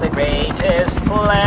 The rage is planned.